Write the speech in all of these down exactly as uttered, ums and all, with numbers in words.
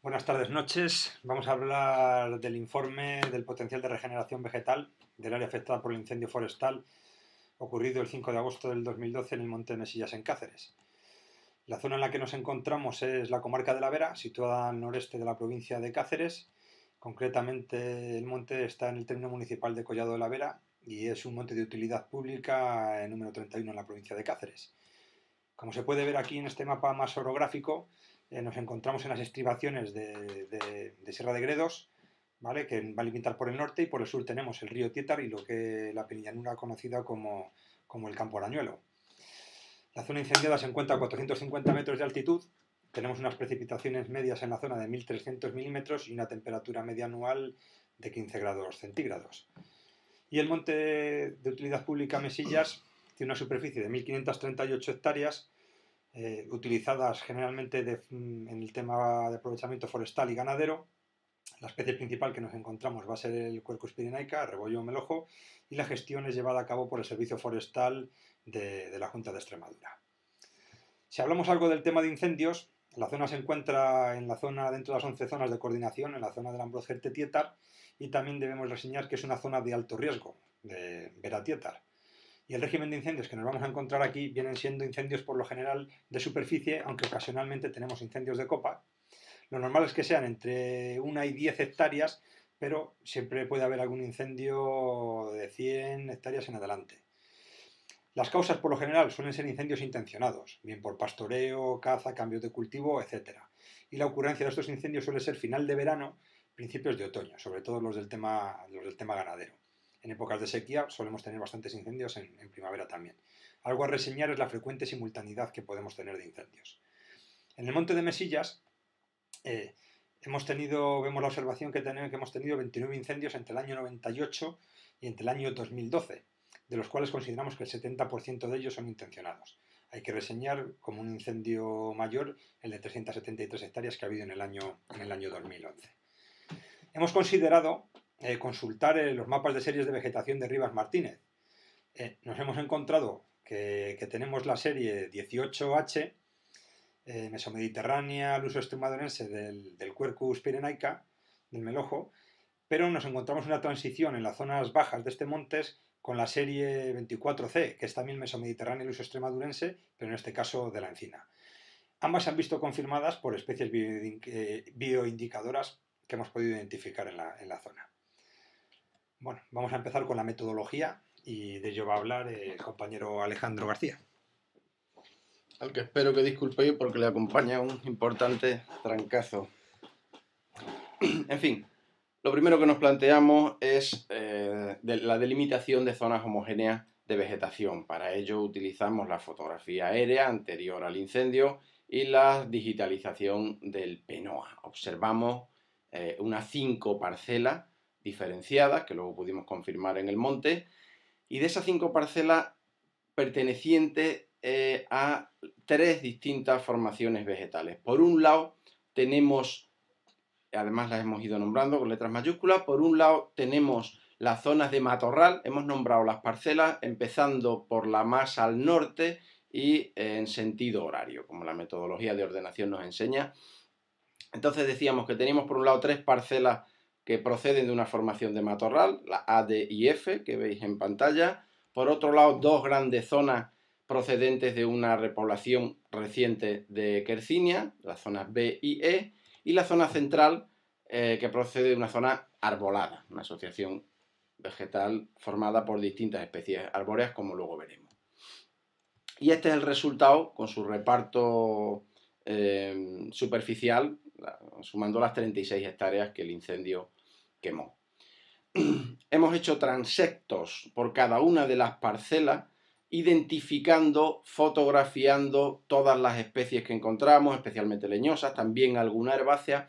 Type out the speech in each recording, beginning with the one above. Buenas tardes, noches. Vamos a hablar del informe del potencial de regeneración vegetal del área afectada por el incendio forestal ocurrido el cinco de agosto del dos mil doce en el monte Mesillas, en Cáceres. La zona en la que nos encontramos es la comarca de La Vera, situada al noreste de la provincia de Cáceres. Concretamente, el monte está en el término municipal de Collado de la Vera y es un monte de utilidad pública eh, número treinta y uno en la provincia de Cáceres. Como se puede ver aquí en este mapa más orográfico, Eh, nos encontramos en las estribaciones de, de, de Sierra de Gredos, ¿vale?, que va a limitar por el norte, y por el sur tenemos el río Tietar y lo que la penillanura conocida como, como el Campo Arañuelo. La zona incendiada se encuentra a cuatrocientos cincuenta metros de altitud, tenemos unas precipitaciones medias en la zona de mil trescientos milímetros y una temperatura media anual de quince grados centígrados. Y el monte de utilidad pública Mesillas tiene una superficie de mil quinientas treinta y ocho hectáreas, Eh, utilizadas generalmente de, en el tema de aprovechamiento forestal y ganadero. La especie principal que nos encontramos va a ser el Quercus pyrenaica, Rebollo Melojo, y la gestión es llevada a cabo por el Servicio Forestal de, de la Junta de Extremadura. Si hablamos algo del tema de incendios, la zona se encuentra en la zona dentro de las once zonas de coordinación, en la zona del Ambrozherte-Tietar, y también debemos reseñar que es una zona de alto riesgo, de Vera-Tietar. Y el régimen de incendios que nos vamos a encontrar aquí vienen siendo incendios por lo general de superficie, aunque ocasionalmente tenemos incendios de copa. Lo normal es que sean entre una y diez hectáreas, pero siempre puede haber algún incendio de cien hectáreas en adelante. Las causas por lo general suelen ser incendios intencionados, bien por pastoreo, caza, cambios de cultivo, etcétera. Y la ocurrencia de estos incendios suele ser final de verano, principios de otoño, sobre todo los del tema, los del tema ganadero. En épocas de sequía solemos tener bastantes incendios en, en primavera también. Algo a reseñar es la frecuente simultaneidad que podemos tener de incendios. En el monte de Mesillas eh, hemos tenido, vemos la observación que, tenemos, que hemos tenido veintinueve incendios entre el año noventa y ocho y entre el año dos mil doce, de los cuales consideramos que el setenta por ciento de ellos son intencionados. Hay que reseñar como un incendio mayor el de trescientas setenta y tres hectáreas que ha habido en el año, en el año dos mil once. Hemos considerado Eh, consultar eh, los mapas de series de vegetación de Rivas Martínez. Eh, nos hemos encontrado que, que tenemos la serie dieciocho H, eh, mesomediterránea, al uso extremadurense del, del Quercus pyrenaica, del melojo, pero nos encontramos una transición en las zonas bajas de este montes con la serie veinticuatro C, que es también mesomediterránea, al uso extremadurense, pero en este caso de la encina. Ambas se han visto confirmadas por especies bioindicadoras que hemos podido identificar en la, en la zona. Bueno, vamos a empezar con la metodología y de ello va a hablar el compañero Alejandro García. Al que espero que disculpéis porque le acompaña un importante trancazo. En fin, lo primero que nos planteamos es eh, de la delimitación de zonas homogéneas de vegetación. Para ello utilizamos la fotografía aérea anterior al incendio y la digitalización del P N O A. Observamos eh, unas cinco parcelas diferenciadas, que luego pudimos confirmar en el monte, y de esas cinco parcelas pertenecientes eh, a tres distintas formaciones vegetales. Por un lado tenemos, además las hemos ido nombrando con letras mayúsculas, por un lado tenemos las zonas de matorral, hemos nombrado las parcelas empezando por la más al norte y eh, en sentido horario, como la metodología de ordenación nos enseña. Entonces decíamos que teníamos por un lado tres parcelas que proceden de una formación de matorral, la A, D y F, que veis en pantalla. Por otro lado, dos grandes zonas procedentes de una repoblación reciente de quercinia, las zonas B y E, y la zona central, eh, que procede de una zona arbolada, una asociación vegetal formada por distintas especies arbóreas, como luego veremos. Y este es el resultado, con su reparto eh, superficial, sumando las treinta y seis hectáreas que el incendio quemó. Hemos hecho transectos por cada una de las parcelas, identificando, fotografiando todas las especies que encontramos, especialmente leñosas, también alguna herbácea,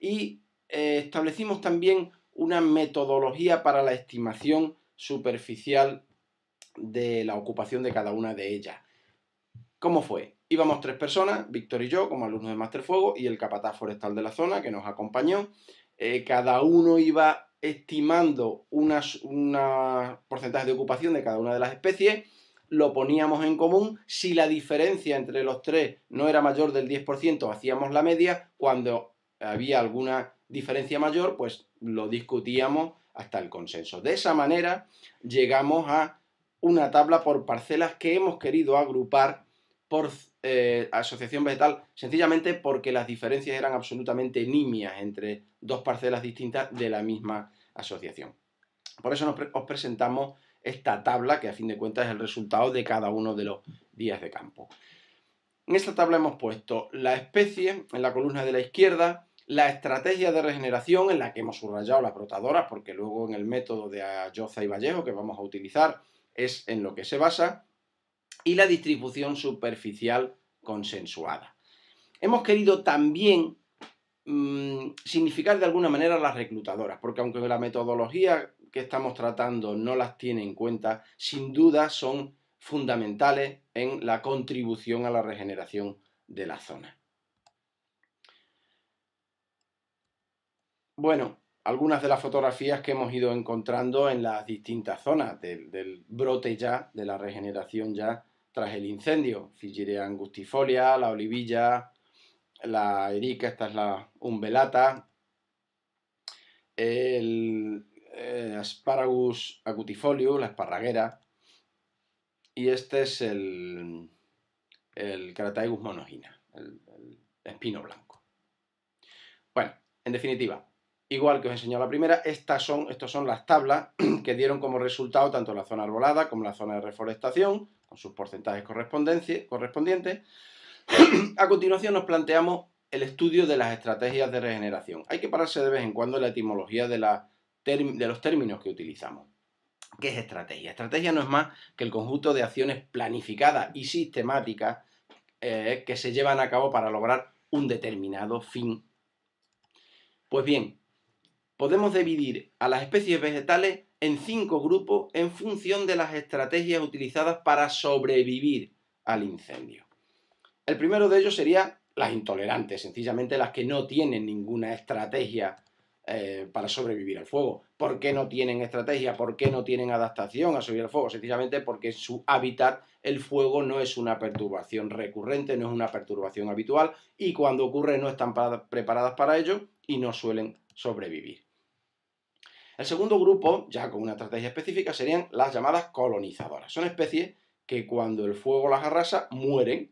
y eh, establecimos también una metodología para la estimación superficial de la ocupación de cada una de ellas. ¿Cómo fue? Íbamos tres personas, Víctor y yo, como alumnos de Masterfuego, y el capataz forestal de la zona, que nos acompañó. Eh, cada uno iba estimando un porcentaje de ocupación de cada una de las especies, lo poníamos en común. Si la diferencia entre los tres no era mayor del diez por ciento, hacíamos la media. Cuando había alguna diferencia mayor, pues lo discutíamos hasta el consenso. De esa manera llegamos a una tabla por parcelas que hemos querido agrupar por eh, asociación vegetal, sencillamente porque las diferencias eran absolutamente nimias entre dos parcelas distintas de la misma asociación. Por eso nos pre- os presentamos esta tabla, que a fin de cuentas es el resultado de cada uno de los días de campo. En esta tabla hemos puesto la especie en la columna de la izquierda, la estrategia de regeneración en la que hemos subrayado las brotadoras, porque luego en el método de Alloza y Vallejo que vamos a utilizar es en lo que se basa, y la distribución superficial consensuada. Hemos querido también mmm, significar de alguna manera las reclutadoras, porque aunque la metodología que estamos tratando no las tiene en cuenta, sin duda son fundamentales en la contribución a la regeneración de la zona. Bueno, algunas de las fotografías que hemos ido encontrando en las distintas zonas del, del brote ya, de la regeneración ya tras el incendio. Phillyrea angustifolia, la Olivilla, la Erica, esta es la umbelata, el eh, Asparagus acutifolio, la esparraguera, y este es el, el Crataegus monogyna, el, el espino blanco. Bueno, en definitiva, igual que os enseñó la primera, estas son, estas son las tablas que dieron como resultado tanto la zona arbolada como la zona de reforestación, con sus porcentajes correspondientes. A continuación nos planteamos el estudio de las estrategias de regeneración. Hay que pararse de vez en cuando en la etimología de, la de los términos que utilizamos. ¿Qué es estrategia? Estrategia no es más que el conjunto de acciones planificadas y sistemáticas eh, que se llevan a cabo para lograr un determinado fin. Pues bien, podemos dividir a las especies vegetales en cinco grupos en función de las estrategias utilizadas para sobrevivir al incendio. El primero de ellos sería las intolerantes, sencillamente las que no tienen ninguna estrategia eh, para sobrevivir al fuego. ¿Por qué no tienen estrategia? ¿Por qué no tienen adaptación a sobrevivir al fuego? Sencillamente porque en su hábitat el fuego no es una perturbación recurrente, no es una perturbación habitual y cuando ocurre no están preparadas para ello y no suelen sobrevivir. El segundo grupo, ya con una estrategia específica, serían las llamadas colonizadoras. Son especies que cuando el fuego las arrasa mueren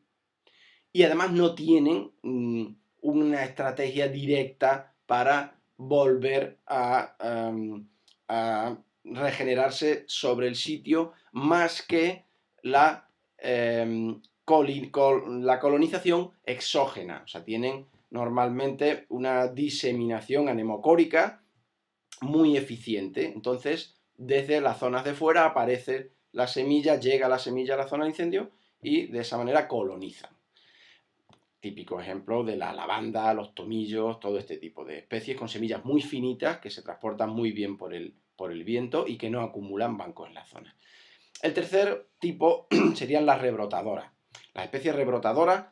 y además no tienen mmm, una estrategia directa para volver a, um, a regenerarse sobre el sitio más que la, eh, col col la colonización exógena. O sea, tienen normalmente una diseminación anemocórica muy eficiente. Entonces, desde las zonas de fuera aparece la semilla, llega la semilla a la zona de incendio y de esa manera colonizan. Típico ejemplo de la lavanda, los tomillos, todo este tipo de especies con semillas muy finitas que se transportan muy bien por el, por el viento y que no acumulan bancos en la zona. El tercer tipo serían las rebrotadoras. Las especies rebrotadoras,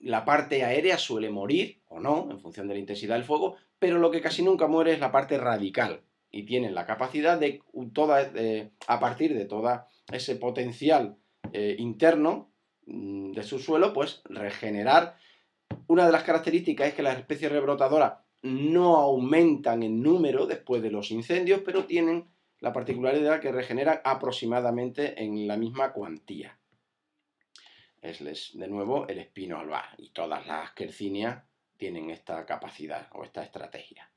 la parte aérea suele morir, o no, en función de la intensidad del fuego, pero lo que casi nunca muere es la parte radical, y tienen la capacidad de, toda, de a partir de todo ese potencial eh, interno de su suelo, pues regenerar. Una de las características es que las especies rebrotadoras no aumentan en número después de los incendios, pero tienen la particularidad que regeneran aproximadamente en la misma cuantía. Es de nuevo el espino alba y todas las quercinias tienen esta capacidad o esta estrategia.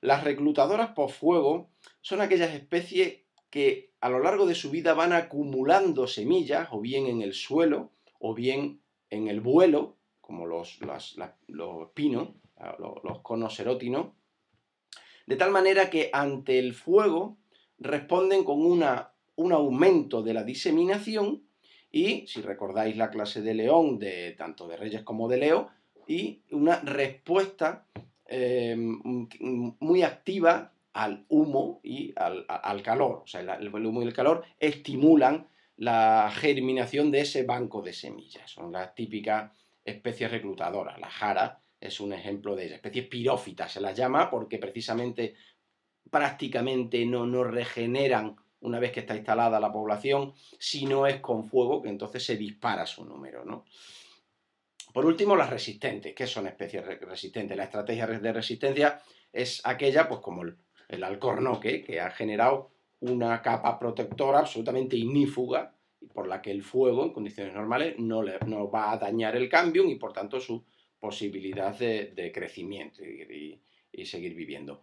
Las reclutadoras por fuego son aquellas especies que a lo largo de su vida van acumulando semillas o bien en el suelo o bien en el vuelo, como los, los, los espinos, los, los conos serótinos, de tal manera que ante el fuego responden con una, un aumento de la diseminación. Y si recordáis la clase de León, de, tanto de Reyes como de Leo, y una respuesta eh, muy activa al humo y al, al calor. O sea, el, el humo y el calor estimulan la germinación de ese banco de semillas. Son las típicas especies reclutadoras. La jara es un ejemplo de ella. Especies pirófitas se las llama porque precisamente prácticamente no, no regeneran una vez que está instalada la población, si no es con fuego, que entonces se dispara su número, ¿no? Por último, las resistentes. ¿Qué son especies resistentes? La estrategia de resistencia es aquella, pues como el, el alcornoque, que ha generado una capa protectora absolutamente ignífuga, por la que el fuego, en condiciones normales, no, le, no va a dañar el cambium y, por tanto, su posibilidad de, de crecimiento y, y, y seguir viviendo.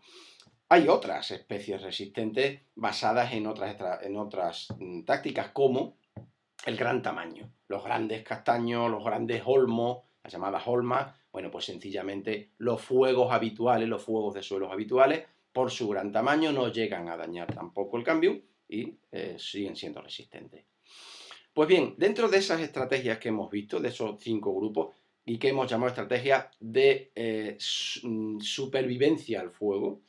Hay otras especies resistentes basadas en otras, en otras tácticas, como el gran tamaño, los grandes castaños, los grandes olmos, las llamadas olmas. Bueno, pues sencillamente los fuegos habituales, los fuegos de suelos habituales, por su gran tamaño no llegan a dañar tampoco el cambium y eh, siguen siendo resistentes. Pues bien, dentro de esas estrategias que hemos visto, de esos cinco grupos, y que hemos llamado estrategias de eh, supervivencia al fuego,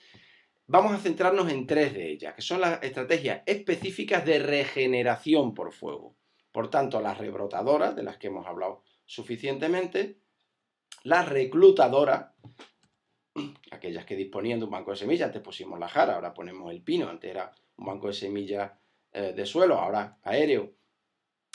vamos a centrarnos en tres de ellas, que son las estrategias específicas de regeneración por fuego. Por tanto, las rebrotadoras, de las que hemos hablado suficientemente, las reclutadoras, aquellas que disponían de un banco de semillas, antes pusimos la jara, ahora ponemos el pino, antes era un banco de semillas eh, de suelo, ahora aéreo.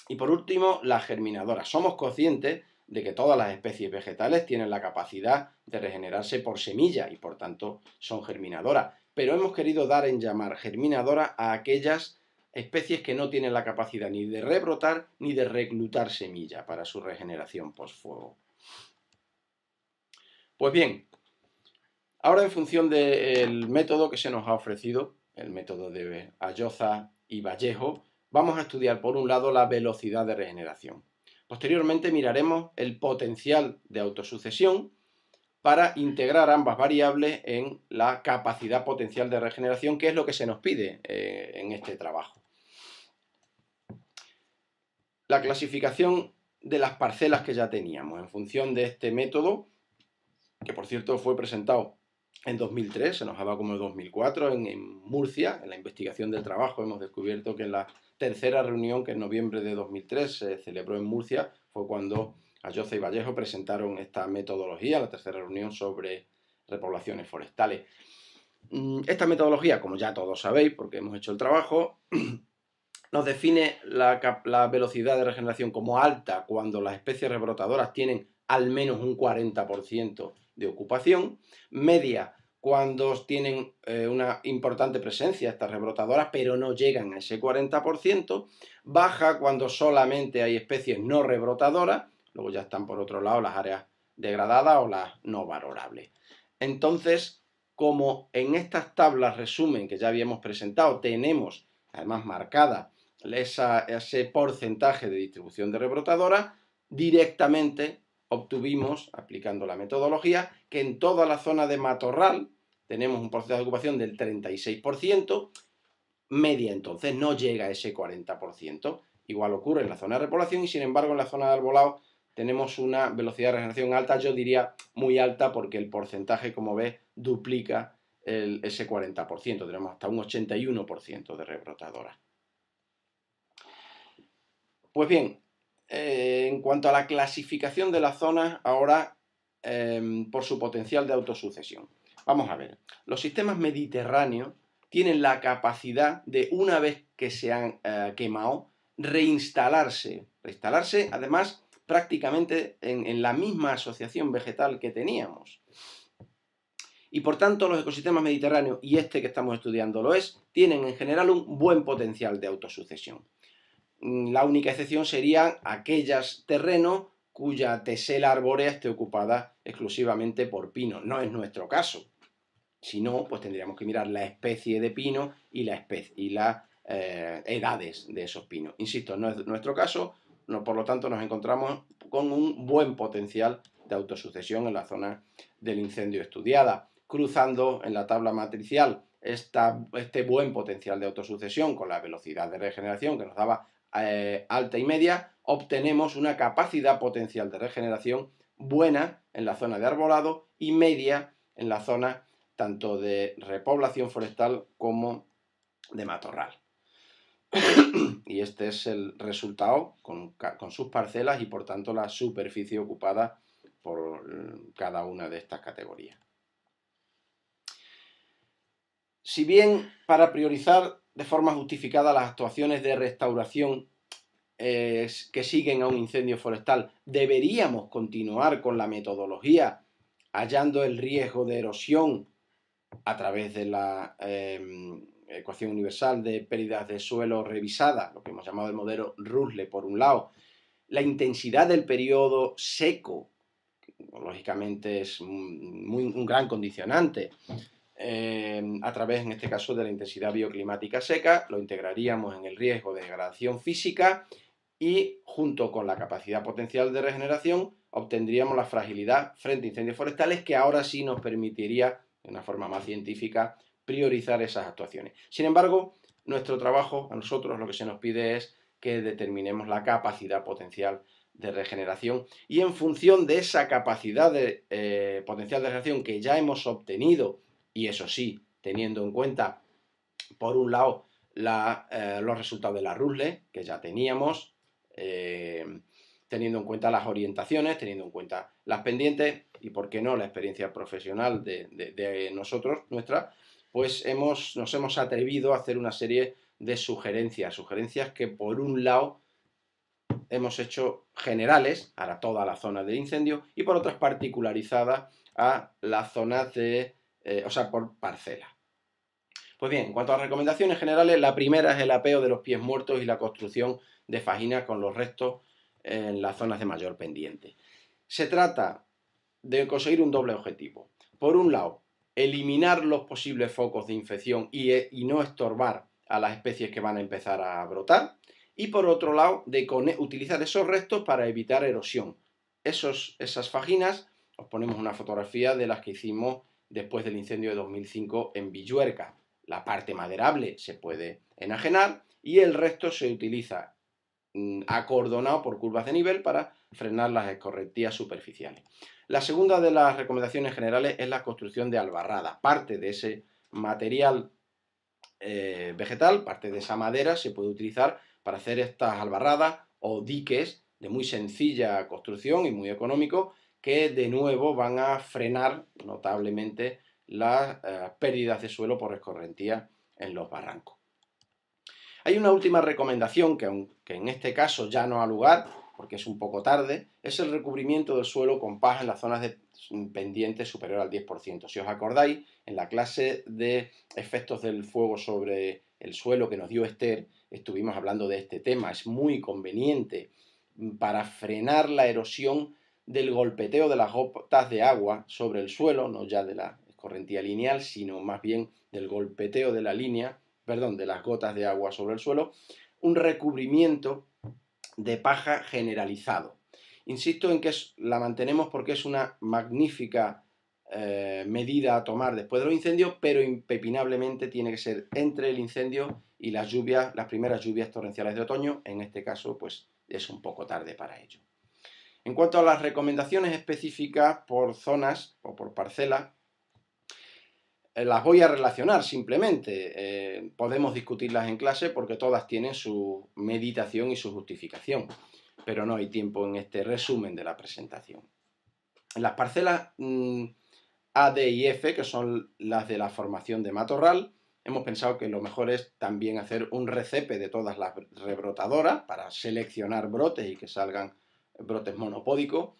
Y por último, las germinadoras. Somos conscientes de que todas las especies vegetales tienen la capacidad de regenerarse por semilla y por tanto son germinadoras. Pero hemos querido dar en llamar germinadoras a aquellas especies que no tienen la capacidad ni de rebrotar ni de reclutar semilla para su regeneración post-fuego. Pues bien, ahora en función del método que se nos ha ofrecido, el método de Alloza y Vallejo, vamos a estudiar por un lado la velocidad de regeneración. Posteriormente miraremos el potencial de autosucesión para integrar ambas variables en la capacidad potencial de regeneración, que es lo que se nos pide eh, en este trabajo. La clasificación de las parcelas que ya teníamos en función de este método, que por cierto fue presentado en dos mil tres, se nos ha dado como en dos mil cuatro, en, en Murcia, en la investigación del trabajo hemos descubierto que en la tercera reunión, que en noviembre de dos mil tres se celebró en Murcia, fue cuando Alloza y Vallejo presentaron esta metodología, la tercera reunión sobre repoblaciones forestales. Esta metodología, como ya todos sabéis, porque hemos hecho el trabajo, nos define la, la velocidad de regeneración como alta cuando las especies rebrotadoras tienen al menos un cuarenta por ciento de ocupación, media cuando tienen eh, una importante presencia estas rebrotadoras, pero no llegan a ese cuarenta por ciento, baja cuando solamente hay especies no rebrotadoras, luego ya están por otro lado las áreas degradadas o las no valorables. Entonces, como en estas tablas resumen que ya habíamos presentado, tenemos además marcada esa, ese porcentaje de distribución de rebrotadoras, directamente obtuvimos, aplicando la metodología, que en toda la zona de matorral tenemos un porcentaje de ocupación del treinta y seis por ciento, media entonces no llega a ese cuarenta por ciento. Igual ocurre en la zona de repoblación y sin embargo en la zona de arbolado tenemos una velocidad de regeneración alta, yo diría muy alta, porque el porcentaje, como ves, duplica el, ese cuarenta por ciento, tenemos hasta un ochenta y uno por ciento de rebrotadoras. Pues bien, Eh, en cuanto a la clasificación de las zonas, ahora eh, por su potencial de autosucesión. Vamos a ver, los sistemas mediterráneos tienen la capacidad de, una vez que se han eh, quemado, reinstalarse, reinstalarse además prácticamente en, en la misma asociación vegetal que teníamos. Y por tanto los ecosistemas mediterráneos, y este que estamos estudiando lo es, tienen en general un buen potencial de autosucesión. La única excepción serían aquellos terrenos cuya tesela arbórea esté ocupada exclusivamente por pino. No es nuestro caso. Si no, pues tendríamos que mirar la especie de pino y la especie, y las eh, edades de esos pinos. Insisto, no es nuestro caso, no, por lo tanto nos encontramos con un buen potencial de autosucesión en la zona del incendio estudiada. Cruzando en la tabla matricial esta, este buen potencial de autosucesión con la velocidad de regeneración que nos daba Eh, alta y media, obtenemos una capacidad potencial de regeneración buena en la zona de arbolado y media en la zona tanto de repoblación forestal como de matorral. Y este es el resultado con, con sus parcelas y por tanto la superficie ocupada por cada una de estas categorías. Si bien para priorizar de forma justificada las actuaciones de restauración eh, que siguen a un incendio forestal, deberíamos continuar con la metodología, hallando el riesgo de erosión a través de la eh, ecuación universal de pérdidas de suelo revisada, lo que hemos llamado el modelo Rusle, por un lado. La intensidad del periodo seco, que lógicamente es muy, un gran condicionante, eh, a través, en este caso, de la intensidad bioclimática seca, lo integraríamos en el riesgo de degradación física y, junto con la capacidad potencial de regeneración, obtendríamos la fragilidad frente a incendios forestales, que ahora sí nos permitiría, de una forma más científica, priorizar esas actuaciones. Sin embargo, nuestro trabajo, a nosotros lo que se nos pide es que determinemos la capacidad potencial de regeneración, y en función de esa capacidad de, eh, potencial de regeneración que ya hemos obtenido, y eso sí, teniendo en cuenta, por un lado, la, eh, los resultados de la Rusle, que ya teníamos, eh, teniendo en cuenta las orientaciones, teniendo en cuenta las pendientes y, por qué no, la experiencia profesional de, de, de nosotros, nuestra, pues hemos, nos hemos atrevido a hacer una serie de sugerencias, sugerencias que por un lado hemos hecho generales a toda la zona del incendio y por otras particularizadas a la zona de, eh, o sea, por parcela. Pues bien, en cuanto a recomendaciones generales, la primera es el apeo de los pies muertos y la construcción de fajinas con los restos en las zonas de mayor pendiente. Se trata de conseguir un doble objetivo. Por un lado, eliminar los posibles focos de infección y, y no estorbar a las especies que van a empezar a brotar. Y por otro lado, de utilizar esos restos para evitar erosión. Esos, esas fajinas, os ponemos una fotografía de las que hicimos después del incendio de dos mil cinco en Villuerca. La parte maderable se puede enajenar y el resto se utiliza acordonado por curvas de nivel para frenar las escorrentías superficiales. La segunda de las recomendaciones generales es la construcción de albarradas. Parte de ese material eh, vegetal, parte de esa madera, se puede utilizar para hacer estas albarradas o diques de muy sencilla construcción y muy económico, que de nuevo van a frenar notablemente las eh, pérdidas de suelo por escorrentía en los barrancos. Hay una última recomendación que, aunque en este caso ya no ha lugar, porque es un poco tarde, es el recubrimiento del suelo con paja en las zonas de pendiente superior al diez por ciento. Si os acordáis, en la clase de efectos del fuego sobre el suelo que nos dio Esther, estuvimos hablando de este tema. Es muy conveniente para frenar la erosión del golpeteo de las gotas de agua sobre el suelo, no ya de la escorrentía lineal, sino más bien del golpeteo de la línea, perdón, de las gotas de agua sobre el suelo, un recubrimiento de paja generalizado. Insisto en que la mantenemos porque es una magnífica eh, medida a tomar después de los incendios, pero impepinablemente tiene que ser entre el incendio y las lluvias, las primeras lluvias torrenciales de otoño. En este caso, pues es un poco tarde para ello. En cuanto a las recomendaciones específicas por zonas o por parcelas, las voy a relacionar simplemente, eh, podemos discutirlas en clase porque todas tienen su meditación y su justificación, pero no hay tiempo en este resumen de la presentación. Las parcelas mmm, A, D y F, que son las de la formación de matorral, hemos pensado que lo mejor es también hacer un recepe de todas las rebrotadoras para seleccionar brotes y que salgan brotes monopódicos.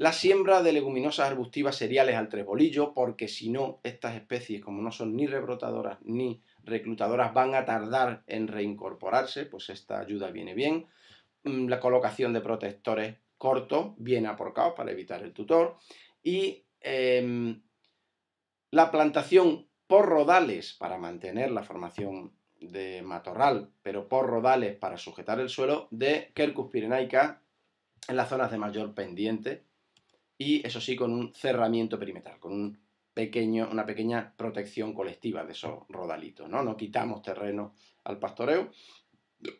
La siembra de leguminosas arbustivas cereales al trebolillo, porque si no, estas especies, como no son ni rebrotadoras ni reclutadoras, van a tardar en reincorporarse, pues esta ayuda viene bien. La colocación de protectores cortos, bien aporcados para evitar el tutor. Y eh, la plantación por rodales para mantener la formación de matorral, pero por rodales para sujetar el suelo, de Quercus pyrenaica en las zonas de mayor pendiente. Y eso sí, con un cerramiento perimetral, con un pequeño, una pequeña protección colectiva de esos rodalitos, ¿no? No quitamos terreno al pastoreo,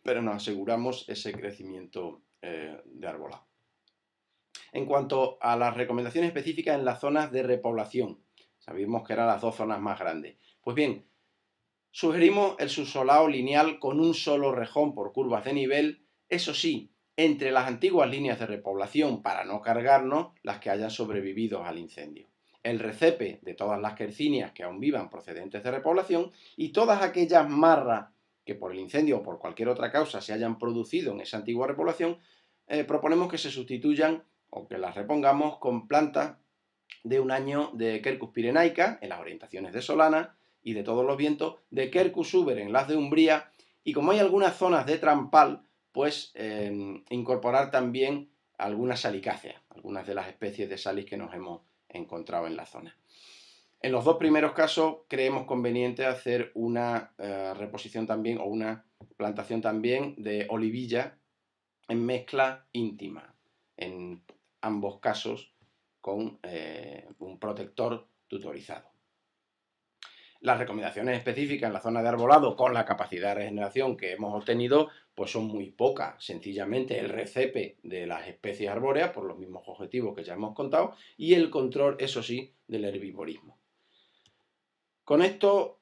pero nos aseguramos ese crecimiento eh, de arbolado. En cuanto a las recomendaciones específicas en las zonas de repoblación, sabíamos que eran las dos zonas más grandes. Pues bien, sugerimos el subsolao lineal con un solo rejón por curvas de nivel, eso sí, entre las antiguas líneas de repoblación, para no cargarnos las que hayan sobrevivido al incendio. El recepe de todas las quercinias que aún vivan procedentes de repoblación y todas aquellas marras que por el incendio o por cualquier otra causa se hayan producido en esa antigua repoblación, eh, proponemos que se sustituyan o que las repongamos con plantas de un año de Quercus pyrenaica en las orientaciones de Solana y de todos los vientos, de Quercus suber en las de Umbría, y como hay algunas zonas de trampal, pues eh, incorporar también algunas salicáceas, algunas de las especies de salis que nos hemos encontrado en la zona. En los dos primeros casos creemos conveniente hacer una eh, reposición también o una plantación también de olivilla en mezcla íntima, en ambos casos con eh, un protector tutorizado. Las recomendaciones específicas en la zona de arbolado con la capacidad de regeneración que hemos obtenido pues son muy pocas. Sencillamente el recepe de las especies arbóreas por los mismos objetivos que ya hemos contado y el control, eso sí, del herbivorismo. Con esto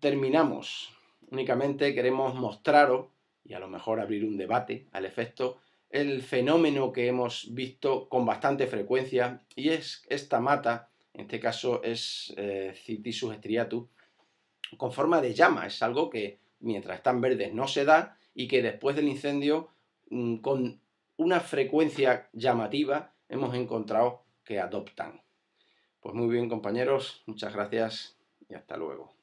terminamos. Únicamente queremos mostraros y a lo mejor abrir un debate al efecto el fenómeno que hemos visto con bastante frecuencia y es esta mata, en este caso es eh, Cytisus striatus, con forma de llama. Es algo que mientras están verdes no se da y que después del incendio con una frecuencia llamativa hemos encontrado que adoptan. Pues muy bien, compañeros, muchas gracias y hasta luego.